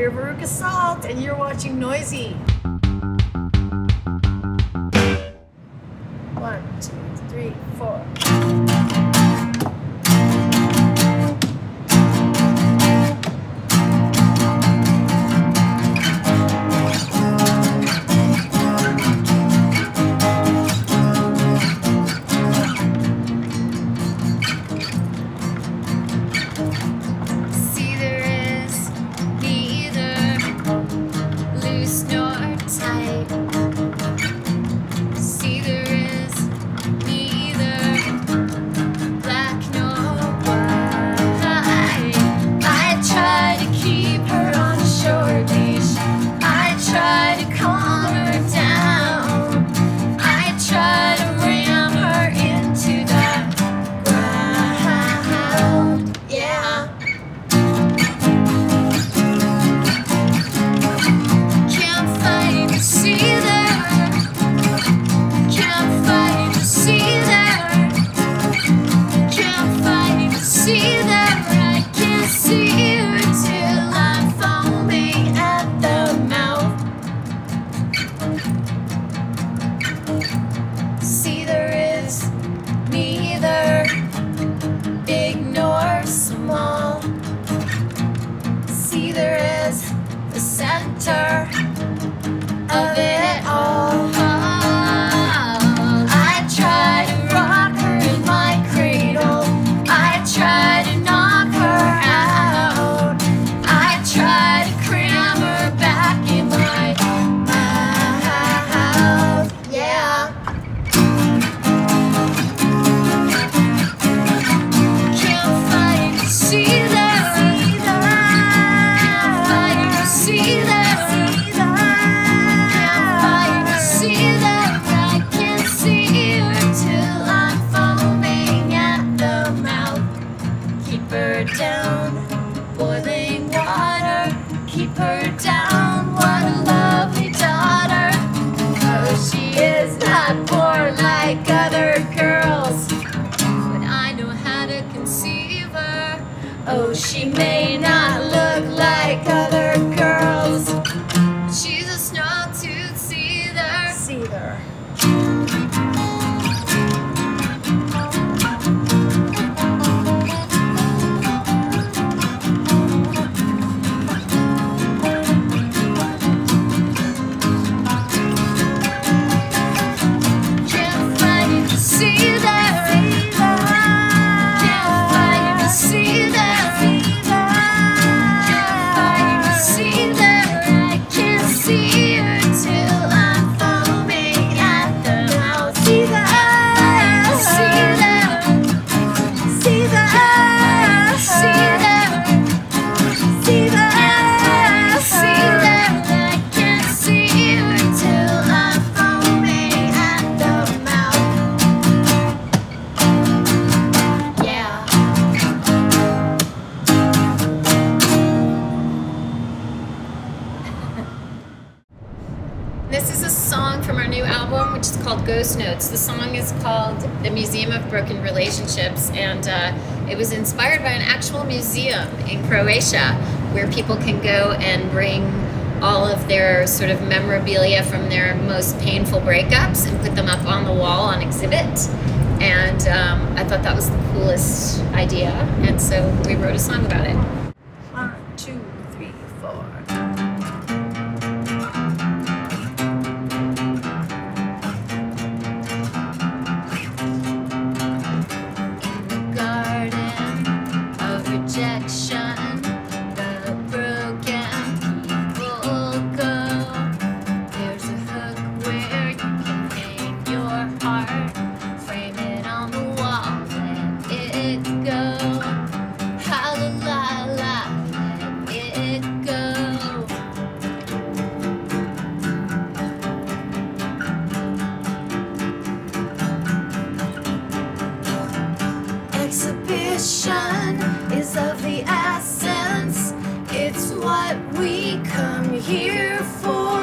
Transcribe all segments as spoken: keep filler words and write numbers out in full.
We're Veruca Salt, and you're watching Noisy. One, two, three, four. Of it all, I try to rock her in my cradle. I try to knock her out. I try to cram her back in my mouth. Yeah. Can't fight to see that. Can't fight to see that. Down, boiling water, keep her down. What a lovely daughter. Oh, she is not born like other girls, but I know how to conceive her. Oh, she may not look like other girls, but she's a snarl-toothed seether. Seether. This is a song from our new album, which is called Ghost Notes. The song is called The Museum of Broken Relationships, and uh, it was inspired by an actual museum in Croatia where people can go and bring all of their sort of memorabilia from their most painful breakups and put them up on the wall on exhibit. And um, I thought that was the coolest idea, and so we wrote a song about it. One, two, three, four. Exhibition is of the essence, it's what we come here for.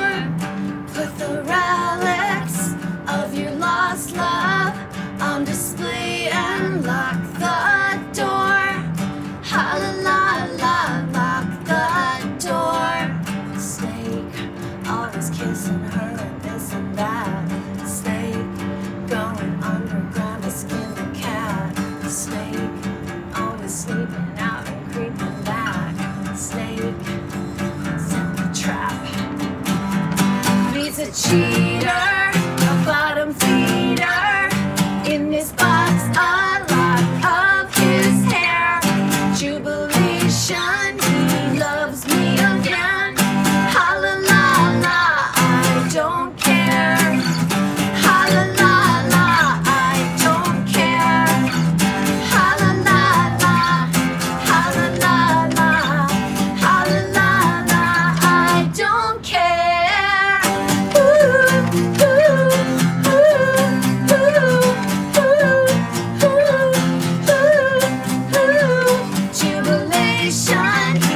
Put the relics of your lost love on display and lock the door. Ha la la la, lock the door. creep back, snake, set the trap. He's a cheater, a bottom feeder, in this box a lot of his hair. Jubilation, he loves me again. Holla la la, I don't care. Holla la la, I don't care. Holla la la, holla la la, holla la la, I don't care. Ooh, ooh, ooh, ooh, ooh, ooh, ooh, ooh. Jubilation.